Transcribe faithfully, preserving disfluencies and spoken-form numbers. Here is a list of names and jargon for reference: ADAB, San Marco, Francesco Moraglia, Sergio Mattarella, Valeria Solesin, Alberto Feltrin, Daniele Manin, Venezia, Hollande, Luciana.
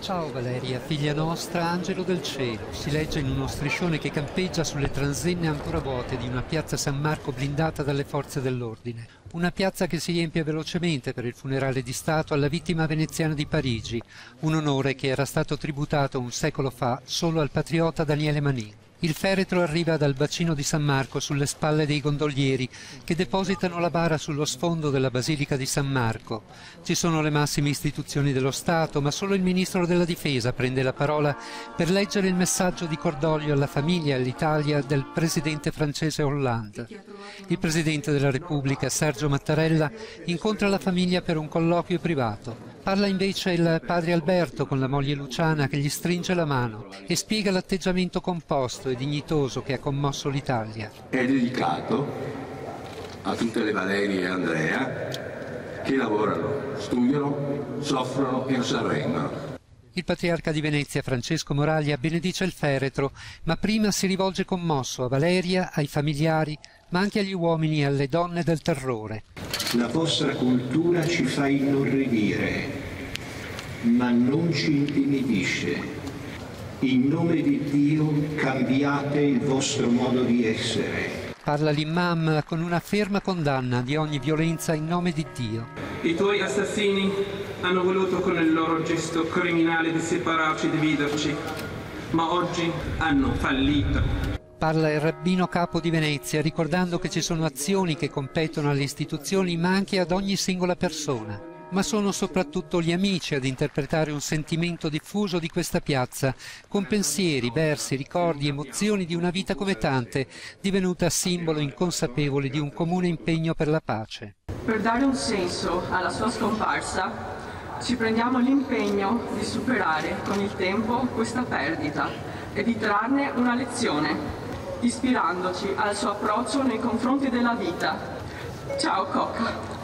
Ciao Valeria, figlia nostra, angelo del cielo, si legge in uno striscione che campeggia sulle transenne ancora vuote di una piazza San Marco blindata dalle forze dell'ordine. Una piazza che si riempie velocemente per il funerale di Stato alla vittima veneziana di Parigi, un onore che era stato tributato un secolo fa solo al patriota Daniele Manin. Il feretro arriva dal bacino di San Marco sulle spalle dei gondolieri che depositano la bara sullo sfondo della Basilica di San Marco. Ci sono le massime istituzioni dello Stato, ma solo il Ministro della Difesa prende la parola per leggere il messaggio di cordoglio alla famiglia e all'Italia del presidente francese Hollande. Il presidente della Repubblica, Sergio Mattarella, incontra la famiglia per un colloquio privato. Parla invece il padre Alberto con la moglie Luciana che gli stringe la mano e spiega l'atteggiamento composto e dignitoso che ha commosso l'Italia. È dedicato a tutte le Valerie e Andrea che lavorano, studiano, soffrono e non si arrendono. Il patriarca di Venezia, Francesco Moraglia, benedice il feretro, ma prima si rivolge commosso a Valeria, ai familiari, ma anche agli uomini e alle donne del terrore. La vostra cultura ci fa inorridire, ma non ci intimidisce. In nome di Dio cambiate il vostro modo di essere. Parla l'imam con una ferma condanna di ogni violenza in nome di Dio. I tuoi assassini hanno voluto con il loro gesto criminale di separarci e dividerci, ma oggi hanno fallito. Parla il rabbino capo di Venezia, ricordando che ci sono azioni che competono alle istituzioni ma anche ad ogni singola persona. Ma sono soprattutto gli amici ad interpretare un sentimento diffuso di questa piazza, con pensieri, versi, ricordi, emozioni di una vita come tante, divenuta simbolo inconsapevole di un comune impegno per la pace. Per dare un senso alla sua scomparsa, ci prendiamo l'impegno di superare con il tempo questa perdita e di trarne una lezione, ispirandoci al suo approccio nei confronti della vita. Ciao Coca!